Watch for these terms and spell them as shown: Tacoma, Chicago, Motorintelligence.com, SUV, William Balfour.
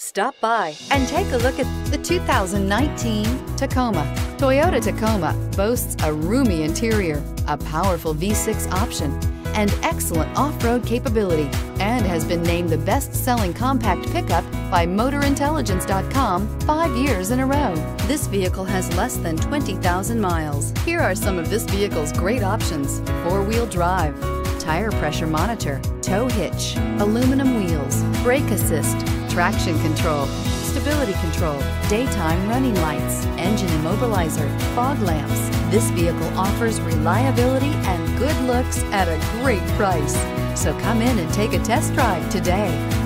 Stop by and take a look at the 2019 Tacoma. Toyota Tacoma boasts a roomy interior, a powerful V6 option, and excellent off-road capability, and has been named the best-selling compact pickup by Motorintelligence.com 5 years in a row. This vehicle has less than 20,000 miles. Here are some of this vehicle's great options: four-wheel drive, tire pressure monitor, tow hitch, aluminum wheels, brake assist, traction control, stability control, daytime running lights, engine immobilizer, fog lamps. This vehicle offers reliability and good looks at a great price. So come in and take a test drive today.